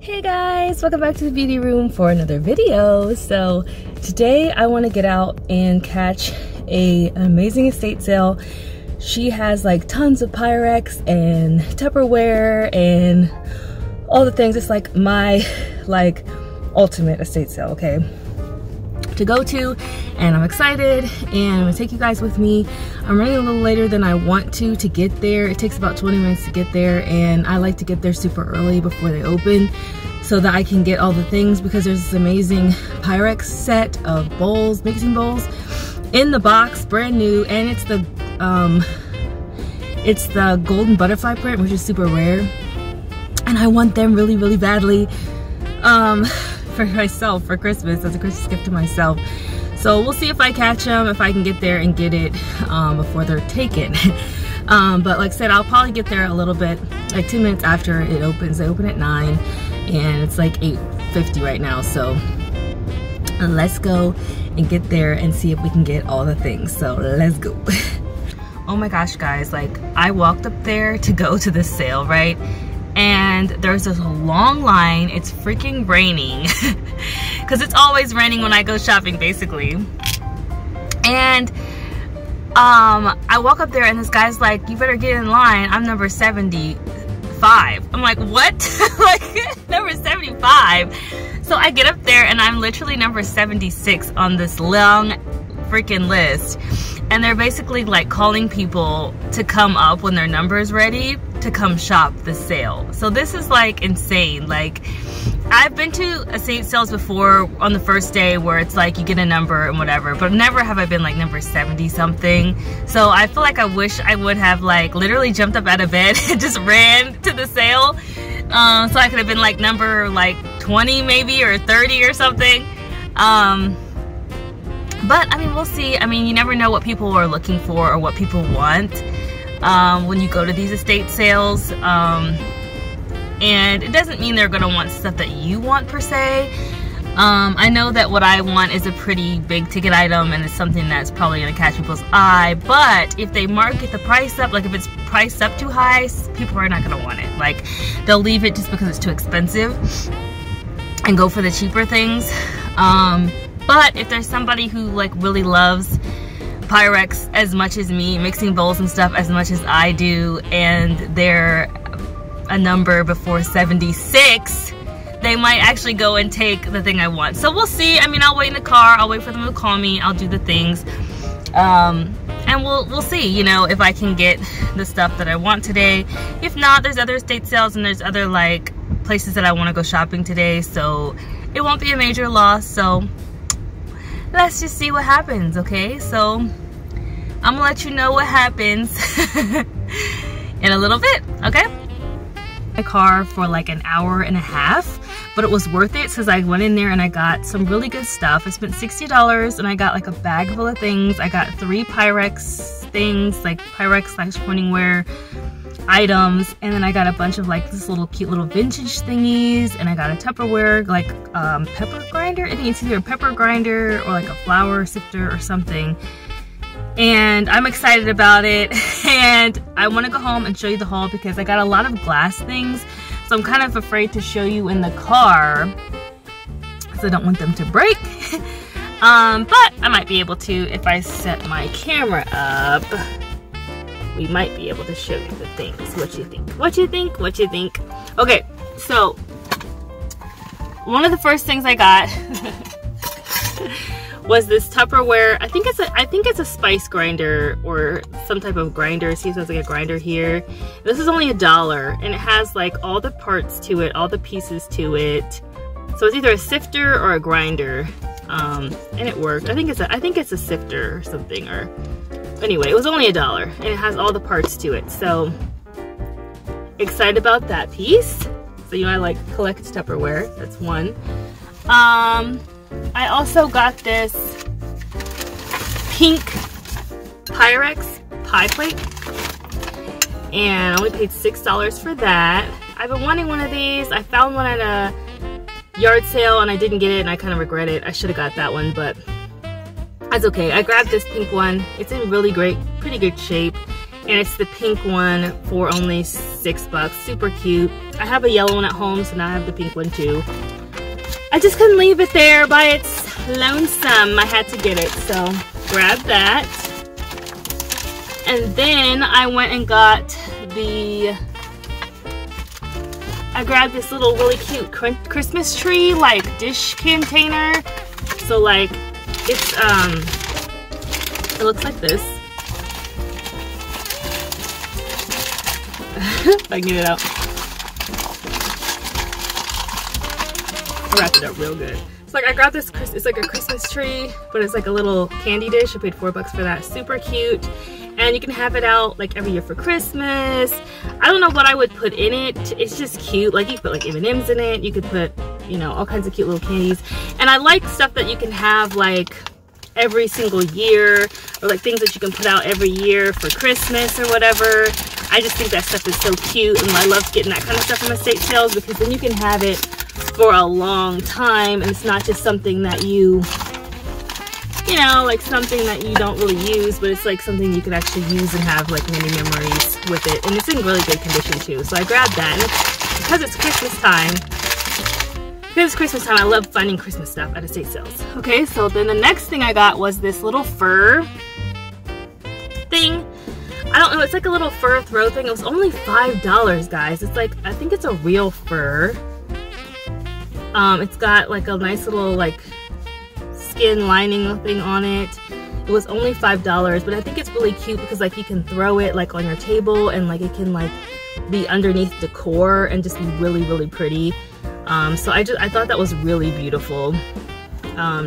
Hey guys, welcome back to the beauty room for another video. So today I want to get out and catch an amazing estate sale. She has like tons of Pyrex and Tupperware and all the things. It's like my ultimate estate sale, okay, to go to, and I'm excited and I'm gonna take you guys with me. I'm running a little later than I want to get there. It takes about 20 minutes to get there, and I like to get there super early before they open so that I can get all the things, because there's this amazing Pyrex set of bowls, mixing bowls, in the box, brand new, and it's the golden butterfly print, which is super rare, and I want them really, really badly for myself for Christmas, as a Christmas gift to myself. So we'll see if I catch them, if I can get there and get it before they're taken. But like I said, I'll probably get there a little bit, like 2 minutes after it opens. They open at 9 and it's like 8:50 right now, so let's go and get there and see if we can get all the things. So let's go. Oh my gosh guys, like I walked up there to go to this sale, right? And there's this long line. It's freaking raining because it's always raining when I go shopping basically. And I walk up there and this guy's like, you better get in line, I'm number 75. I'm like, what? Like number 75? So I get up there and I'm literally number 76 on this long freaking list, and they're basically like calling people to come up when their number is ready to come shop the sale. So this is like insane. Like I've been to estate sales before on the first day where it's like you get a number and whatever, but never have I been like number 70 something. So I feel like I wish I would have like literally jumped up out of bed and just ran to the sale, so I could have been like number like 20 maybe, or 30 or something. But I mean, we'll see. I mean, you never know what people are looking for or what people want when you go to these estate sales. And it doesn't mean they're gonna want stuff that you want per se. I know that what I want is a pretty big ticket item and it's something that's probably gonna catch people's eye, but if they market the price up, like if it's priced up too high, people are not gonna want it. Like they'll leave it just because it's too expensive and go for the cheaper things. But if there's somebody who like really loves Pyrex as much as me, mixing bowls and stuff as much as I do, and they're a number before 76, they might actually go and take the thing I want. So we'll see. I mean, I'll wait in the car, I'll wait for them to call me, I'll do the things, and we'll see, you know, if I can get the stuff that I want today. If not, there's other estate sales and there's other like places that I want to go shopping today, so it won't be a major loss. So let's just see what happens, okay? So I'm gonna let you know what happens in a little bit, okay? My car for like an hour and a half, but it was worth it because I went in there and I got some really good stuff. I spent $60 and I got like a bag full of things. I got 3 Pyrex things, like Pyrex/Corningware items, and then I got a bunch of like this little cute little vintage thingies, and I got a Tupperware like pepper grinder. I think it's either a pepper grinder or like a flour sifter or something, and I'm excited about it. And I want to go home and show you the haul because I got a lot of glass things, so I'm kind of afraid to show you in the car because I don't want them to break. But I might be able to if I set my camera up. We might be able to show you the things. What you think? What you think? What you think? Okay, so one of the first things I got was this Tupperware. I think it's a spice grinder or some type of grinder. See, it sounds like a grinder here. This is only $1, and it has like all the parts to it, all the pieces to it. So it's either a sifter or a grinder, and it worked. I think it's a sifter or something, or. Anyway, it was only $1 and it has all the parts to it, so excited about that piece. So you know I like collect Tupperware, that's one. I also got this pink Pyrex pie plate and I only paid $6 for that. I've been wanting one of these. I found one at a yard sale and I didn't get it and I kind of regret it. I should have got that one, but That's okay. I grabbed this pink one. It's in really great, pretty good shape. And it's the pink one for only $6. Super cute. I have a yellow one at home, so now I have the pink one too. I just couldn't leave it there by its lonesome. I had to get it, so grab that. And then I went and got the... I grabbed this little really cute Christmas tree, like, dish container. So, like, it's, it looks like this. If I can get it out. I wrapped it up real good. So like I grabbed this, it's like a Christmas tree, but it's like a little candy dish. I paid $4 for that. Super cute. And you can have it out like every year for Christmas. I don't know what I would put in it. It's just cute. Like you could put like M&Ms in it. You could put, you know, all kinds of cute little candies. And I like stuff that you can have like every single year, or like things that you can put out every year for Christmas or whatever. I just think that stuff is so cute, and I love getting that kind of stuff from estate sales because then you can have it for a long time, and it's not just something that you know, like something that you don't really use, but it's like something you could actually use and have like many memories with it. And it's in really good condition too, so I grabbed that. And because it's Christmas time, I love finding Christmas stuff at estate sales. Okay, so then the next thing I got was this little fur thing. I don't know, it's like a little fur throw thing. It was only $5, guys. It's like, I think it's a real fur. It's got like a nice little like skin lining thing on it. It was only $5, but I think it's really cute because like you can throw it like on your table and like it can like be underneath decor and just be really, really pretty. So I thought that was really beautiful.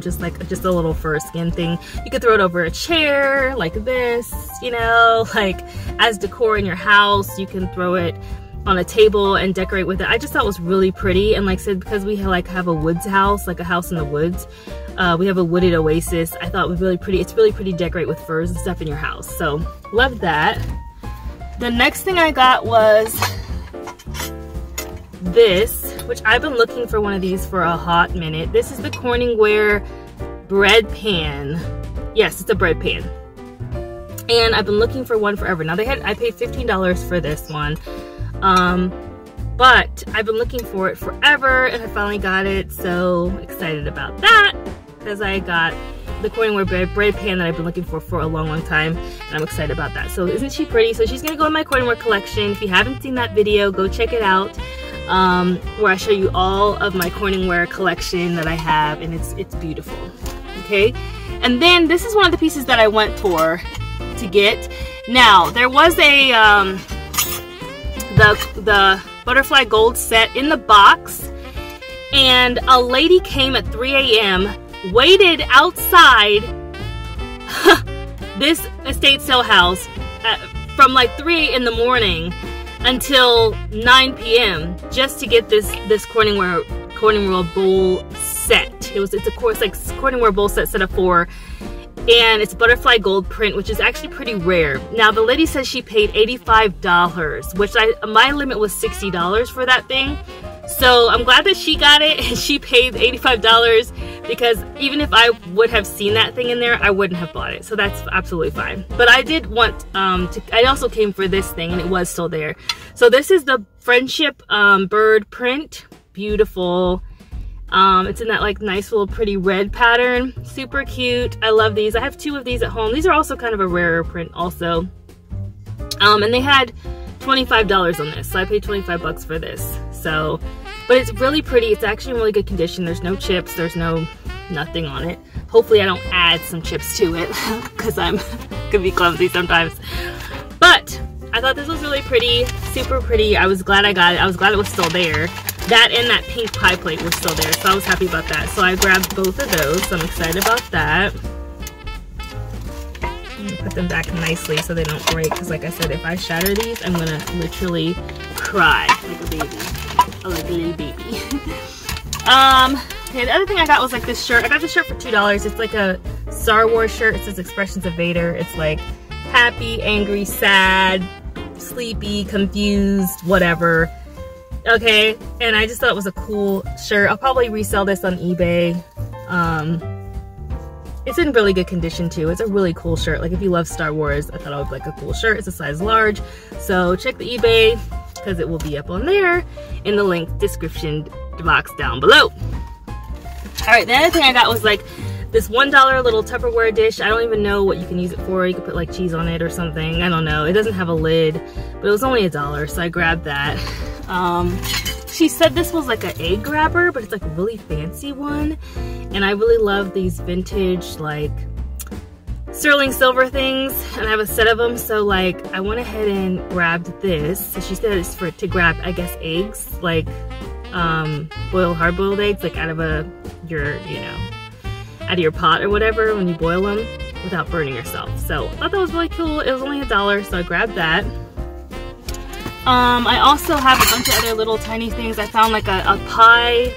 Just a little fur skin thing. You could throw it over a chair like this, you know, like as decor in your house. You can throw it on a table and decorate with it. I just thought it was really pretty, and like I said, because we like have a woods house, like a house in the woods, we have a wooded oasis. I thought it was really pretty. It's really pretty to decorate with furs and stuff in your house, so love that. The next thing I got was this, which I've been looking for one of these for a hot minute. This is the Corningware bread pan. Yes, it's a bread pan. And I've been looking for one forever. Now I paid $15 for this one. But I've been looking for it forever, and I finally got it. So excited about that, because I got the Corningware bread pan that I've been looking for a long, long time, and I'm excited about that. So isn't she pretty? So she's gonna go in my Corningware collection. If you haven't seen that video, go check it out. Where I show you all of my Corningware collection that I have, and it's beautiful. Okay, and then this is one of the pieces that I went to get. Now there was a the butterfly gold set in the box, and a lady came at 3 a.m. waited outside this estate sale house from like 3 in the morning until 9 p.m. just to get this Corningware bowl set. It's Corningware bowl set of 4, and it's butterfly gold print, which is actually pretty rare. Now the lady says she paid $85, which my limit was $60 for that thing. So I'm glad that she got it and she paid $85, because even if I would have seen that thing in there, I wouldn't have bought it. So that's absolutely fine. But I did want I also came for this thing, and it was still there. So this is the friendship bird print. Beautiful. It's in that like nice little pretty red pattern. Super cute. I love these. I have 2 of these at home. These are also kind of a rarer print also. And they had $25 on this, so I paid $25 for this. So, but it's really pretty. It's actually in really good condition. There's no chips, there's no nothing on it. Hopefully I don't add some chips to it, because I'm could be clumsy sometimes. But I thought this was really pretty, super pretty. I was glad I got it. I was glad it was still there. That and that pink pie plate was still there, so I was happy about that. So I grabbed both of those, so I'm excited about that. Put them back nicely so they don't break, because like I said, if I shatter these, I'm gonna literally cry like a baby. Like a little baby. Okay, the other thing I got was like this shirt. I got this shirt for $2. It's like a Star Wars shirt. It says Expressions of Vader. It's like happy, angry, sad, sleepy, confused, whatever. Okay, and I just thought it was a cool shirt. I'll probably resell this on eBay. It's in really good condition too. It's a really cool shirt. Like, if you love Star Wars, I thought it would be like a cool shirt. It's a size large. So check the eBay because it will be up on there in the link description box down below. All right, the other thing I got was like this $1 little Tupperware dish. I don't even know what you can use it for. You could put like cheese on it or something. I don't know. It doesn't have a lid, but it was only $1, so I grabbed that. She said this was like an egg grabber, but it's like a really fancy one. And I really love these vintage like sterling silver things, and I have a set of them. So like I went ahead and grabbed this. So she said it's for to grab, I guess, eggs, like hard-boiled eggs, like out of your pot or whatever when you boil them without burning yourself. So I thought that was really cool. It was only $1, so I grabbed that. I also have a bunch of other little tiny things. I found like a pie.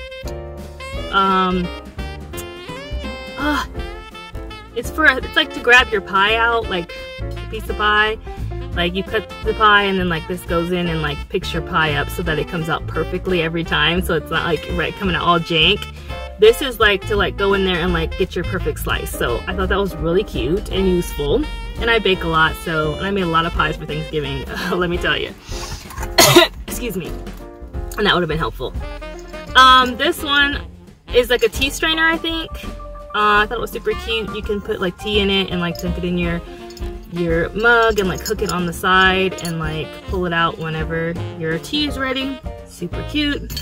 It's like to grab your pie out, like a piece of pie. Like you cut the pie and then like this goes in and like picks your pie up so that it comes out perfectly every time. So it's not like coming out all jank. This is like to like go in there and like get your perfect slice. So I thought that was really cute and useful. And I bake a lot, so, and I made a lot of pies for Thanksgiving, let me tell you. Excuse me. And that would have been helpful. This one is like a tea strainer, I think. I thought it was super cute. You can put like tea in it and like dunk it in your mug and like hook it on the side and like pull it out whenever your tea is ready. Super cute.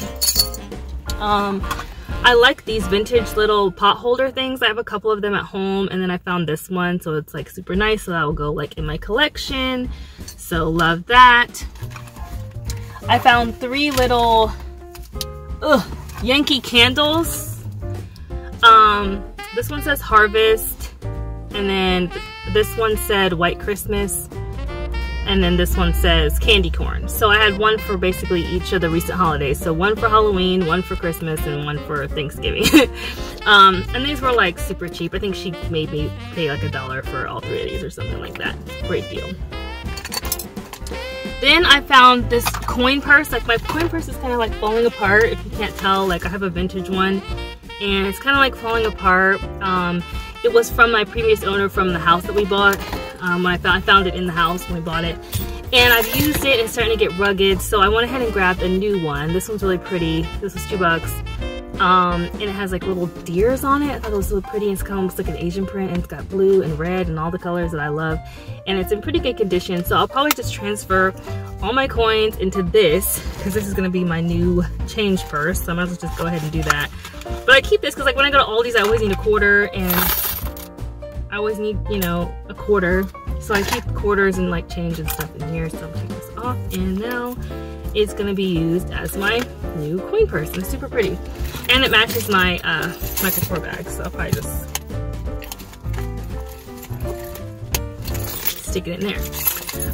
I like these vintage little pot holder things. I have a couple of them at home, and then I found this one, so it's like super nice, so that will go like in my collection. So love that. I found three little Yankee candles. This one says Harvest, and then this one said White Christmas, and then this one says candy corn. So I had one for basically each of the recent holidays. So one for Halloween, one for Christmas, and one for Thanksgiving. And these were like super cheap. I think she made me pay like $1 for all three of these or something like that. Great deal. Then I found this coin purse. Like my coin purse is kind of like falling apart. If you can't tell, like I have a vintage one and it's kind of like falling apart. It was from my previous owner from the house that we bought. I found it in the house when we bought it, and I've used it and it's starting to get rugged, so I went ahead and grabbed a new one. This one's really pretty. This was $2, and it has like little deers on it. I thought it was really pretty, and it's kind of looks like an Asian print, and it's got blue and red and all the colors that I love, and it's in pretty good condition. So I'll probably just transfer all my coins into this because this is going to be my new change purse, so I might as well just go ahead and do that. But I keep this because like when I go to Aldi's, I always need a quarter, and I always need, you know, a quarter. So I keep quarters and like change and stuff in here. So I'm taking this off, and now it's gonna be used as my new coin purse. And it's super pretty. And it matches my Michael Kors bag. So I'll probably just stick it in there.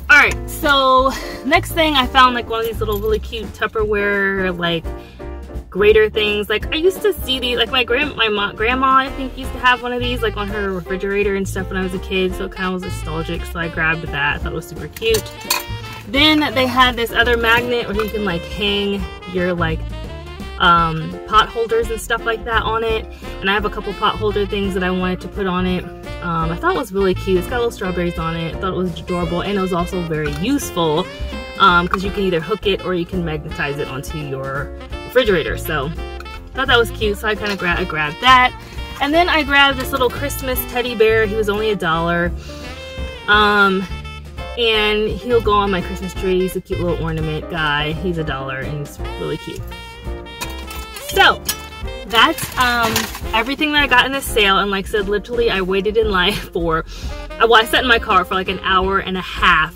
All right, so next thing I found like one of these little really cute Tupperware like grater things. Like I used to see these, like my grandma I think used to have one of these like on her refrigerator and stuff when I was a kid, so it kind of was nostalgic, so I grabbed that. I thought it was super cute. Then they had this other magnet where you can like hang your like pot holders and stuff like that on it, and I have a couple pot holder things that I wanted to put on it. I thought it was really cute. It's got little strawberries on it. I thought it was adorable, and it was also very useful because you can either hook it or you can magnetize it onto your refrigerator. So thought that was cute, so I kind of grabbed that. And then I grabbed this little Christmas teddy bear. He was only $1, and he'll go on my Christmas tree. He's a cute little ornament guy. He's $1 and he's really cute. So that's everything that I got in this sale. And like I said, literally I waited in line for, well, I sat in my car for like an hour and a half.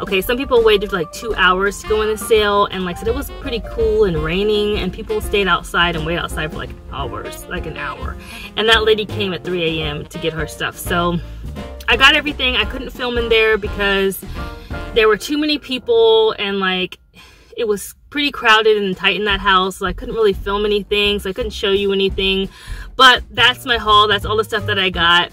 Okay, some people waited like 2 hours to go in the sale, and like I said, it was pretty cool and raining, and people stayed outside and waited outside for like hours, like an hour. And that lady came at 3 a.m. to get her stuff. So I got everything. I couldn't film in there because there were too many people, and like it was pretty crowded and tight in that house, so I couldn't really film anything, so I couldn't show you anything. But that's my haul. That's all the stuff that I got.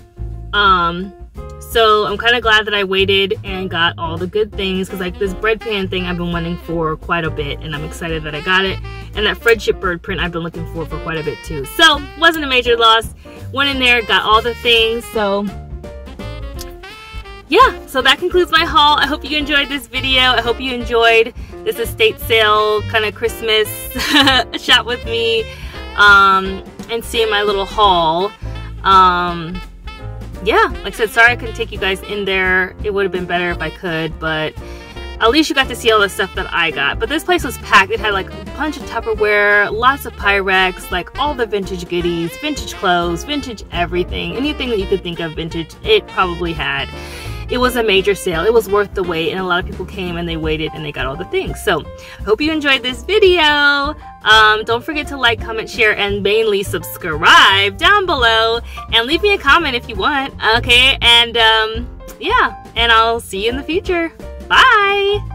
So I'm kind of glad that I waited and got all the good things, because like this bread pan thing I've been wanting for quite a bit, and I'm excited that I got it. And that friendship bird print I've been looking for quite a bit too. So wasn't a major loss. Went in there, got all the things. So yeah, so that concludes my haul. I hope you enjoyed this video. I hope you enjoyed this estate sale kind of Christmas shop with me and seeing my little haul. Yeah, like I said, sorry I couldn't take you guys in there. It would have been better if I could, but at least you got to see all the stuff that I got. But this place was packed. It had like a bunch of Tupperware, lots of Pyrex, like all the vintage goodies, vintage clothes, vintage everything. Anything that you could think of vintage, it probably had. It was a major sale. It was worth the wait, and a lot of people came and they waited and they got all the things. So I hope you enjoyed this video. Don't forget to like, comment, share, and mainly subscribe down below, and leave me a comment if you want. Okay, and yeah, and I'll see you in the future. Bye!